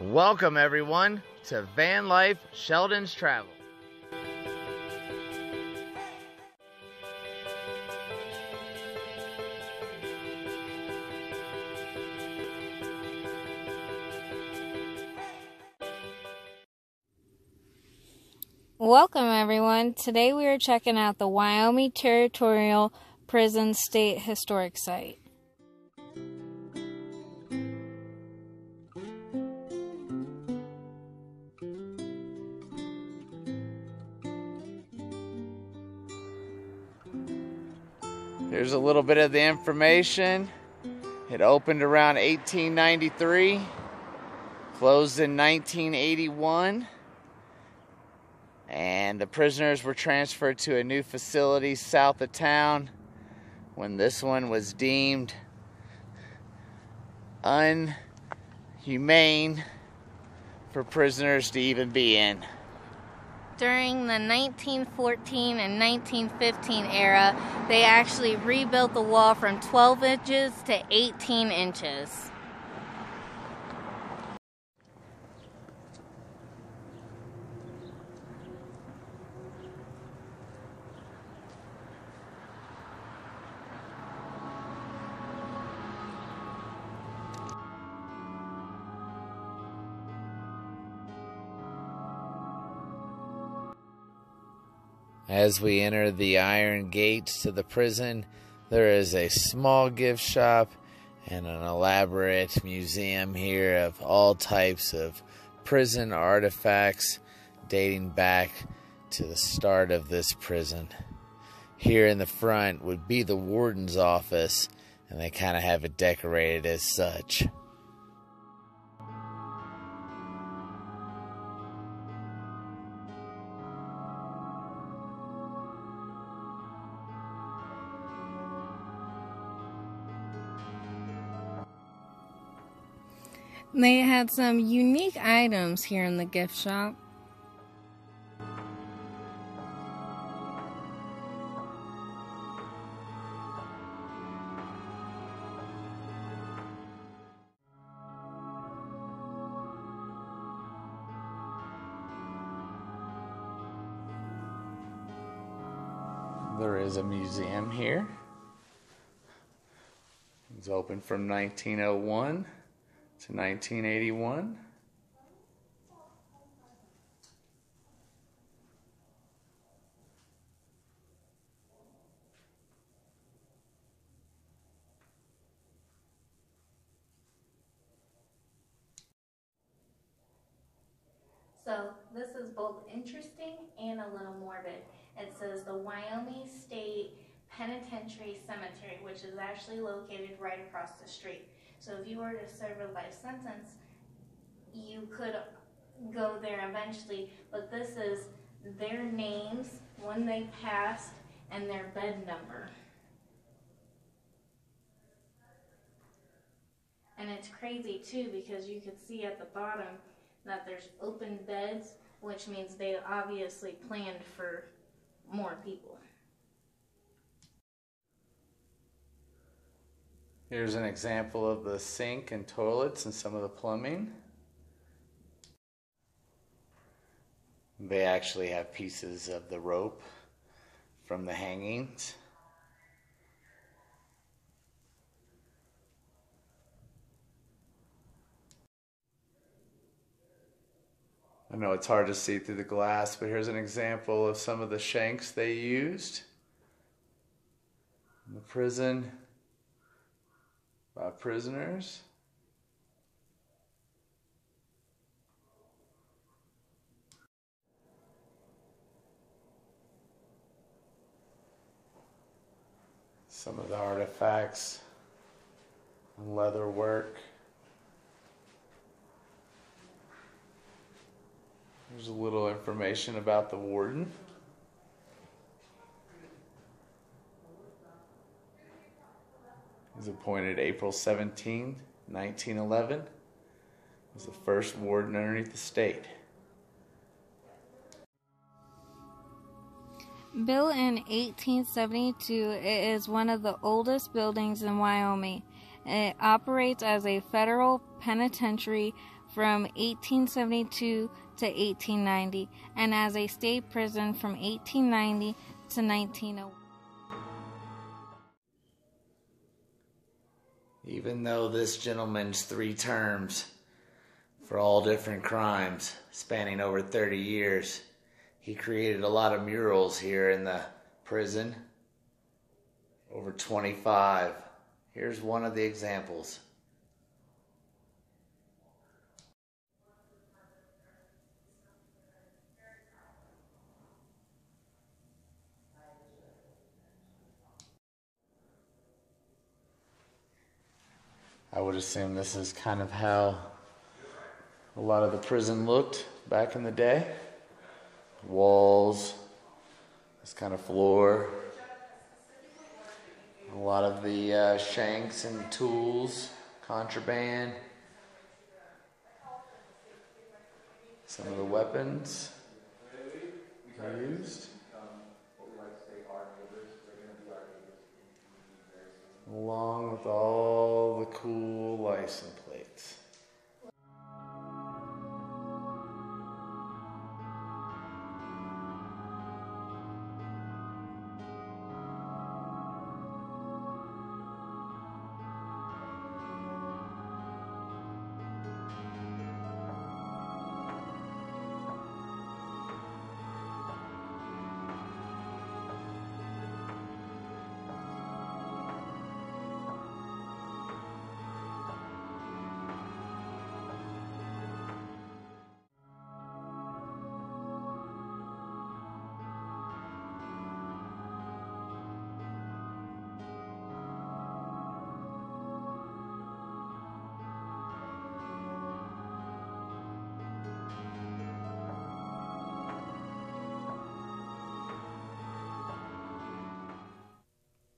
Welcome everyone to Van Life Sheldon's Travels. Welcome everyone. Today we are checking out the Wyoming Territorial Prison State Historic Site. Here's a little bit of the information. It opened around 1893, closed in 1981, and the prisoners were transferred to a new facility south of town when this one was deemed inhumane for prisoners to even be in. During the 1914 and 1915 era, they actually rebuilt the wall from 12 inches to 18 inches. As we enter the iron gates to the prison, there is a small gift shop and an elaborate museum here of all types of prison artifacts dating back to the start of this prison. Here in the front would be the warden's office, and they kind of have it decorated as such. They had some unique items here in the gift shop. There is a museum here. It's open from 1901. To 1981. So this is both interesting and a little morbid. It says the Wyoming State Penitentiary Cemetery, which is actually located right across the street. So if you were to serve a life sentence, you could go there eventually, but this is their names, when they passed, and their bed number. And it's crazy too, because you could see at the bottom that there's open beds, which means they obviously planned for more people. Here's an example of the sink and toilets and some of the plumbing. They actually have pieces of the rope from the hangings. I know it's hard to see through the glass, but here's an example of some of the shanks they used in the prison. Prisoners. Some of the artifacts and leather work. There's a little information about the warden. He was appointed April 17, 1911. He was the first warden underneath the state. Built in 1872, it is one of the oldest buildings in Wyoming. It operates as a federal penitentiary from 1872 to 1890 and as a state prison from 1890 to 1901. Even though this gentleman's 3 terms for all different crimes spanning over 30 years, he created a lot of murals here in the prison, over 25. Here's one of the examples. I would assume this is kind of how a lot of the prison looked back in the day. Walls, this kind of floor, a lot of the shanks and tools, contraband, some of the weapons used. Along with all the cool license plates.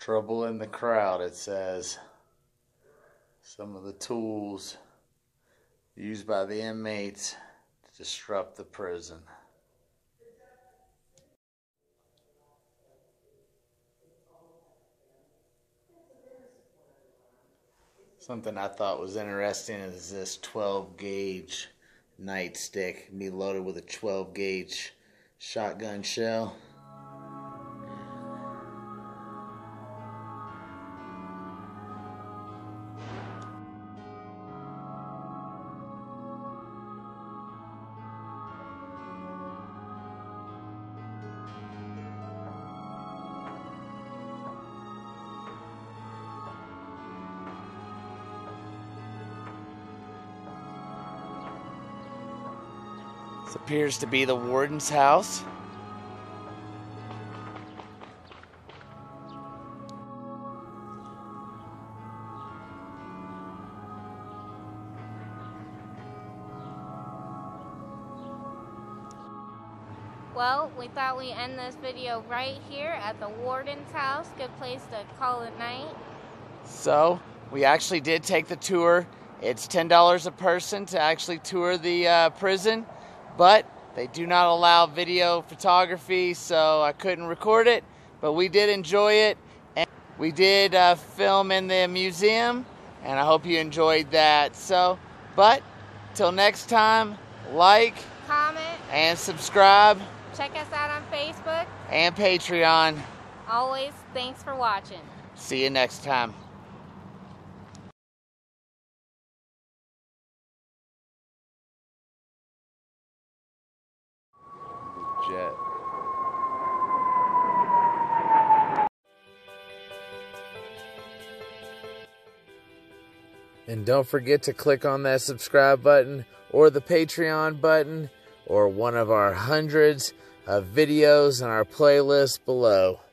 Trouble in the crowd, it says. Some of the tools used by the inmates to disrupt the prison. Something I thought was interesting is this 12-gauge nightstick. It can be loaded with a 12-gauge shotgun shell. This appears to be the warden's house. Well, we thought we'd end this video right here at the warden's house. Good place to call it night. So, we actually did take the tour. It's $10 a person to actually tour the prison. But they do not allow video photography, so I couldn't record it. But we did enjoy it, and we did film in the museum, and I hope you enjoyed that. So, but till next time, like, comment, and subscribe. Check us out on Facebook and Patreon. Always, thanks for watching. See you next time. Jet. And don't forget to click on that subscribe button or the Patreon button or one of our hundreds of videos in our playlist below.